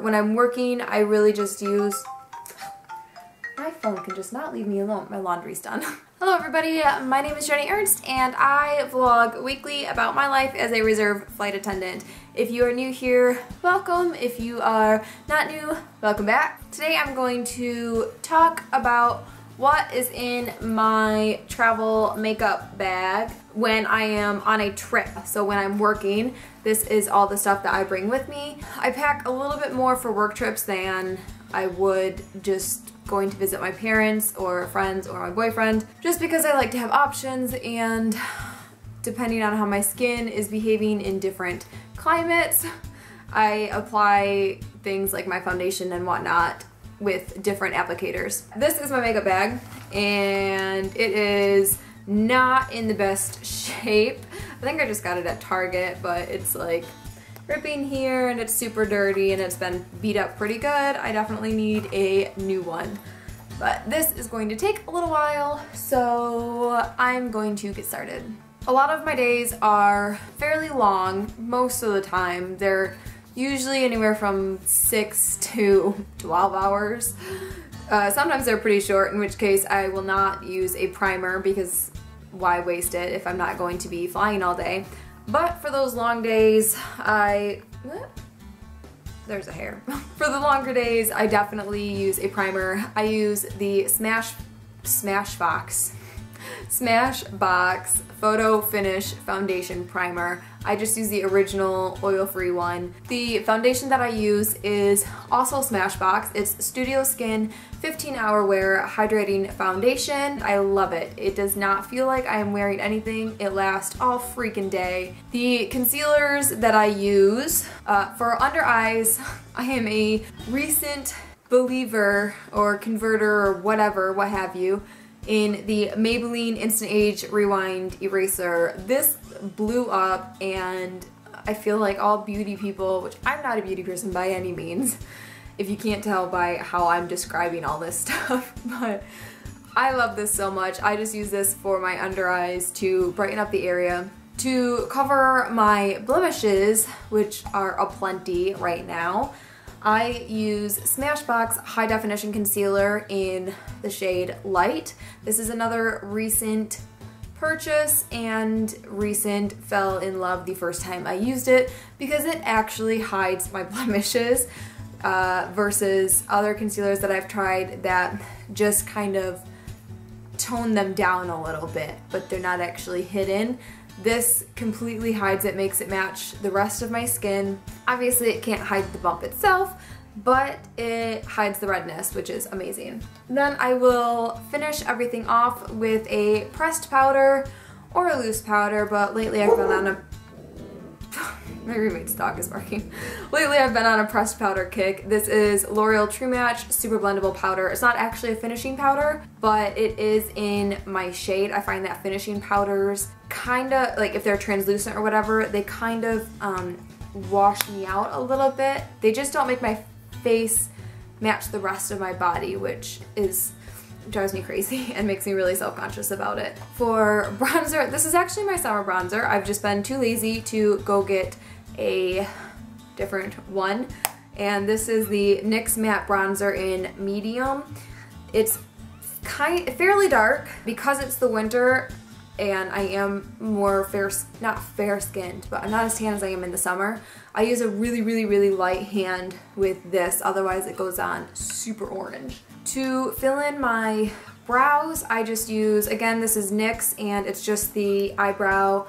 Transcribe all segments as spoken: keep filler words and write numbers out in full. work, when I'm working, I really just use... My phone can just not leave me alone. My laundry's done. Hello everybody, my name is Jenny Ernst and I vlog weekly about my life as a reserve flight attendant. If you are new here, welcome. If you are not new, welcome back. Today I'm going to talk about what is in my travel makeup bag when I am on a trip. So when I'm working, this is all the stuff that I bring with me. I pack a little bit more for work trips than I would just going to visit my parents or friends or my boyfriend, just because I like to have options, and depending on how my skin is behaving in different climates, I apply things like my foundation and whatnot with different applicators. This is my makeup bag and it is not in the best shape. I think I just got it at Target, but it's like ripping here and it's super dirty and it's been beat up pretty good. I definitely need a new one. But this is going to take a little while, so I'm going to get started. A lot of my days are fairly long most of the time. They're usually anywhere from six to twelve hours. Uh, sometimes they're pretty short, in which case I will not use a primer because why waste it if I'm not going to be flying all day. But for those long days, I, there's a hair. For the longer days, I definitely use a primer. I use the Smash, Smashbox, Smashbox Photo Finish Foundation Primer. I just use the original oil-free one. The foundation that I use is also Smashbox. It's Studio Skin fifteen hour wear hydrating foundation. I love it. It does not feel like I am wearing anything. It lasts all freaking day. The concealers that I use uh, for under eyes, I am a recent believer or converter or whatever, what have you, in the Maybelline Instant Age Rewind Eraser. This blew up and I feel like all beauty people, which I'm not a beauty person by any means, if you can't tell by how I'm describing all this stuff, but I love this so much. I just use this for my under eyes to brighten up the area, to cover my blemishes, which are aplenty right now. I use Smashbox High Definition Concealer in the shade Light. This is another recent purchase and recent fell in love the first time I used it because it actually hides my blemishes uh, versus other concealers that I've tried that just kind of tone them down a little bit, but they're not actually hidden. This completely hides it, makes it match the rest of my skin. Obviously it can't hide the bump itself, but it hides the redness, which is amazing. Then I will finish everything off with a pressed powder or a loose powder, but lately I've been on a... my roommate's dog is barking. Lately I've been on a pressed powder kick. This is L'Oreal True Match Super Blendable Powder. It's not actually a finishing powder, but it is in my shade. I find that finishing powders kind of, like if they're translucent or whatever, they kind of um, wash me out a little bit. They just don't make my face match the rest of my body, which is drives me crazy and makes me really self-conscious about it. For bronzer, this is actually my summer bronzer. I've just been too lazy to go get a different one. And this is the N Y X Matte Bronzer in Medium. It's kind fairly dark. Because it's the winter and I am more fair, not fair-skinned, but I'm not as tan as I am in the summer, I use a really, really, really light hand with this. Otherwise it goes on super orange. To fill in my brows, I just use, again, this is N Y X and it's just the eyebrow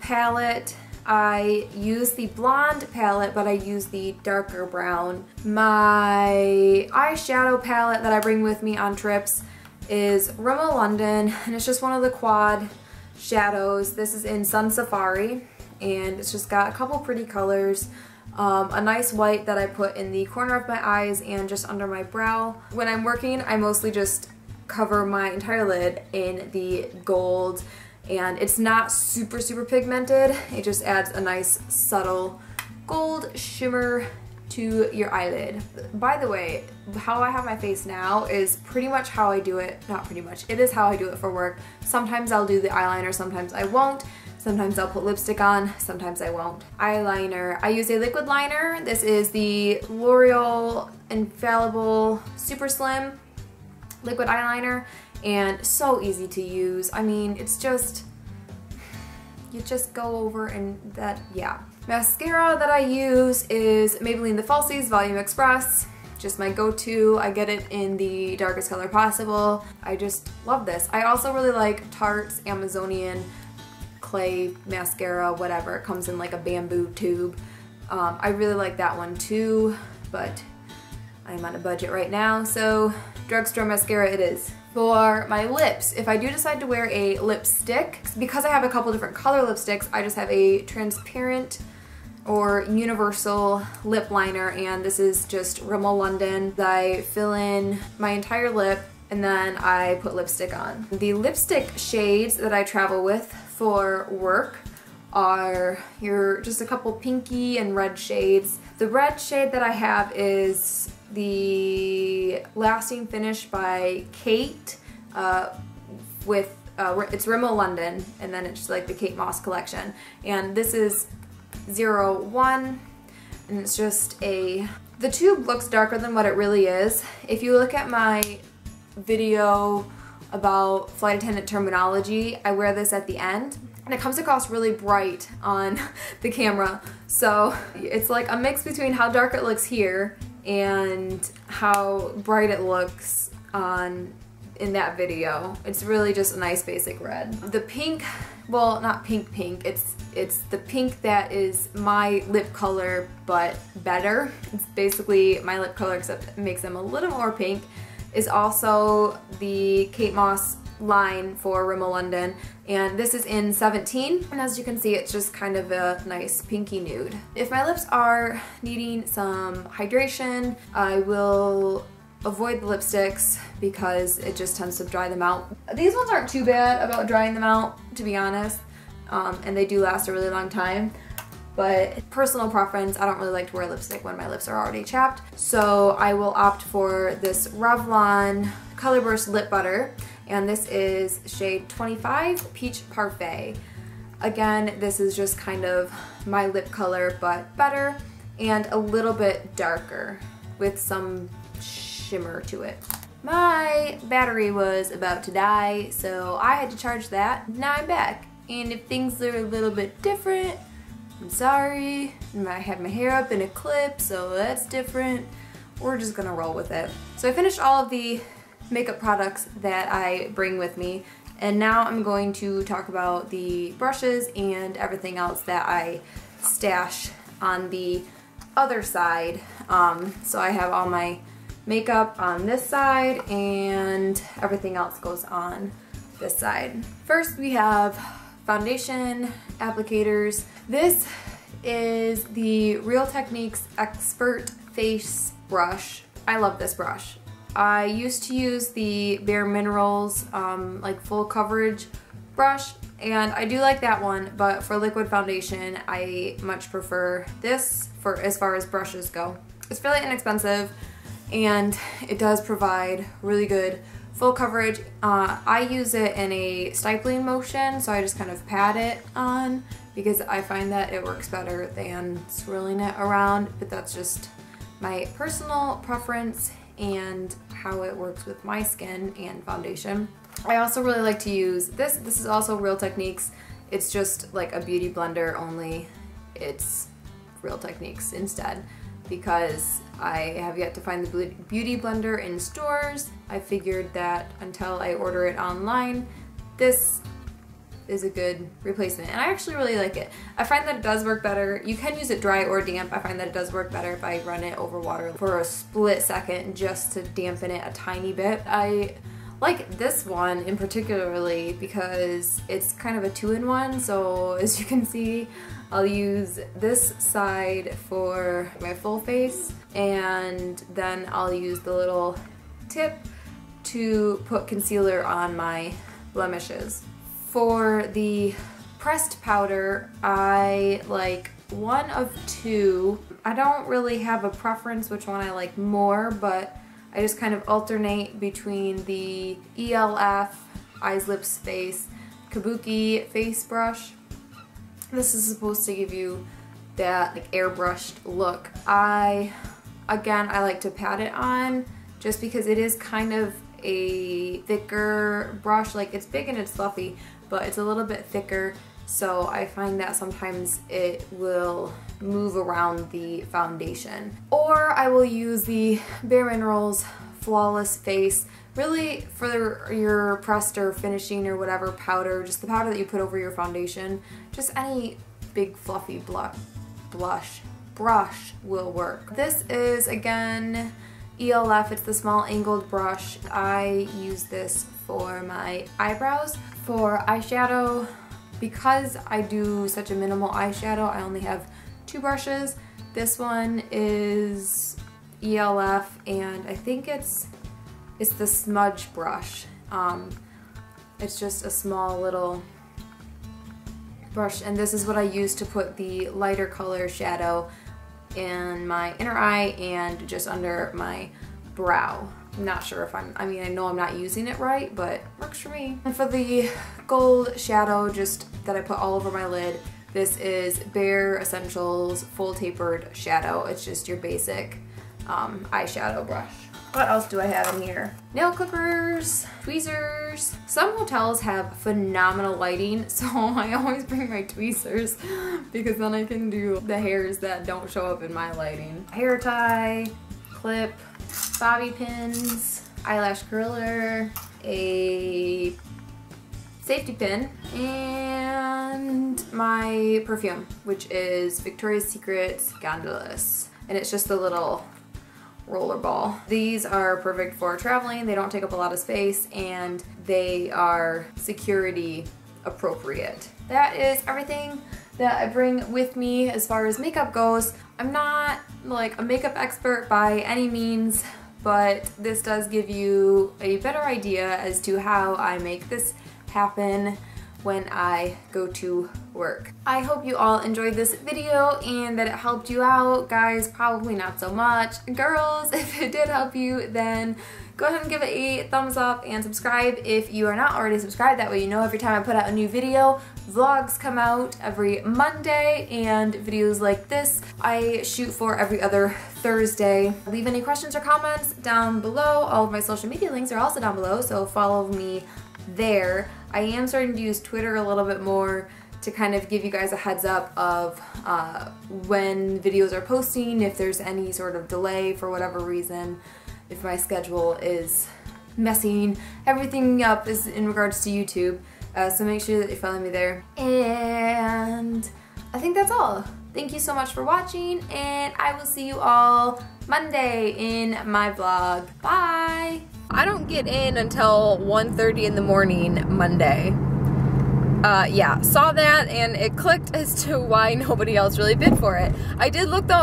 palette. I use the blonde palette, but I use the darker brown. My eyeshadow palette that I bring with me on trips is Roma London, and it's just one of the quad shadows. This is in Sun Safari, and it's just got a couple pretty colors. Um, a nice white that I put in the corner of my eyes and just under my brow. When I'm working, I mostly just cover my entire lid in the gold, and it's not super, super pigmented. It just adds a nice, subtle gold shimmer to your eyelid. By the way, how I have my face now is pretty much how I do it, not pretty much, it is how I do it for work. Sometimes I'll do the eyeliner, sometimes I won't. Sometimes I'll put lipstick on, sometimes I won't. Eyeliner. I use a liquid liner. This is the L'Oreal Infallible Super Slim Liquid Eyeliner, and so easy to use. I mean, it's just, you just go over and that, yeah. Mascara that I use is Maybelline The Falsies Volume Express. Just my go-to. I get it in the darkest color possible. I just love this. I also really like Tarte's Amazonian clay mascara, whatever. It comes in like a bamboo tube. Um, I really like that one too, but I'm on a budget right now, so drugstore mascara it is. For my lips, if I do decide to wear a lipstick, because I have a couple different color lipsticks, I just have a transparent or universal lip liner, and this is just Rimmel London. I fill in my entire lip and then I put lipstick on. The lipstick shades that I travel with for work are your just a couple pinky and red shades. The red shade that I have is the Lasting Finish by Kate uh, with, uh, it's Rimmel London, and then it's like the Kate Moss collection. And this is zero one, and it's just a, the tube looks darker than what it really is. If you look at my video about flight attendant terminology, I wear this at the end, and it comes across really bright on the camera. So it's like a mix between how dark it looks here and how bright it looks on in that video. It's really just a nice basic red. The pink, well, not pink pink, it's it's the pink that is my lip color but better. It's basically my lip color except it makes them a little more pink, is also the Kate Moss line for Rimmel London, and this is in seventeen, and as you can see it's just kind of a nice pinky nude. If my lips are needing some hydration, I will avoid the lipsticks because it just tends to dry them out. These ones aren't too bad about drying them out, to be honest, um, and they do last a really long time, but personal preference, I don't really like to wear lipstick when my lips are already chapped, so I will opt for this Revlon Colorburst Lip Butter, and this is shade twenty-five Peach Parfait. Again, this is just kind of my lip color but better and a little bit darker with some shimmer to it. My battery was about to die, so I had to charge that. Now I'm back, and if things are a little bit different, I'm sorry. I have my hair up in a clip, so that's different. We're just gonna roll with it. So I finished all of the makeup products that I bring with me, and now I'm going to talk about the brushes and everything else that I stash on the other side. Um, so I have all my makeup on this side and everything else goes on this side. First we have foundation applicators. This is the Real Techniques Expert Face Brush. I love this brush. I used to use the Bare Minerals um, like full coverage brush, and I do like that one, but for liquid foundation I much prefer this for as far as brushes go. It's fairly inexpensive and it does provide really good full coverage. Uh, I use it in a stippling motion, so I just kind of pat it on because I find that it works better than swirling it around, but that's just my personal preference and how it works with my skin and foundation. I also really like to use this. This is also Real Techniques. It's just like a beauty blender, only it's Real Techniques instead, because I have yet to find the beauty blender in stores. I figured that until I order it online, this is a good replacement, and I actually really like it. I find that it does work better. You can use it dry or damp. I find that it does work better if I run it over water for a split second just to dampen it a tiny bit. I like this one in particularly because it's kind of a two-in-one, so as you can see I'll use this side for my full face, and then I'll use the little tip to put concealer on my blemishes. For the pressed powder, I like one of two. I don't really have a preference which one I like more, but I just kind of alternate between the E L F Eyes Lips Face Kabuki Face Brush This is supposed to give you that like airbrushed look. I, again, I like to pat it on just because it is kind of a thicker brush. Like, it's big and it's fluffy, but it's a little bit thicker, so I find that sometimes it will move around the foundation. Or I will use the Bare Minerals Flawless Face, really for your pressed or finishing or whatever powder, just the powder that you put over your foundation. Just any big fluffy blush, blush brush will work. This is, again, E L F. It's the small angled brush. I use this for my eyebrows. For eyeshadow, because I do such a minimal eyeshadow, I only have two brushes. This one is E L F, and I think it's it's the smudge brush. Um, it's just a small little brush, and this is what I use to put the lighter color shadow in my inner eye and just under my brow. I'm not sure if I'm, I mean, I know I'm not using it right, but it works for me. And for the gold shadow, just that I put all over my lid, this is Bare Essentials Full Tapered Shadow. It's just your basic um, eyeshadow brush. What else do I have in here? Nail clippers, tweezers. Some hotels have phenomenal lighting, so I always bring my tweezers because then I can do the hairs that don't show up in my lighting. Hair tie, clip, bobby pins, eyelash curler, a safety pin, and my perfume, which is Victoria's Secret Scandalous. And it's just a little roller ball. These are perfect for traveling. They don't take up a lot of space, and they are security appropriate. That is everything that I bring with me as far as makeup goes. I'm not like a makeup expert by any means, but this does give you a better idea as to how I make this happen when I go to work. I hope you all enjoyed this video and that it helped you out. Guys, probably not so much. Girls, if it did help you, then go ahead and give it a thumbs up and subscribe if you are not already subscribed. That way you know every time I put out a new video. Vlogs come out every Monday, and videos like this I shoot for every other Thursday. Leave any questions or comments down below. All of my social media links are also down below, so follow me there. I am starting to use Twitter a little bit more to kind of give you guys a heads up of uh, when videos are posting, if there's any sort of delay for whatever reason, if my schedule is messing everything up is in regards to YouTube. Uh, so make sure that you follow me there. And I think that's all. Thank you so much for watching, and I will see you all Monday in my vlog. Bye! I don't get in until one thirty in the morning Monday. Uh, yeah, saw that and it clicked as to why nobody else really bid for it. I did look though.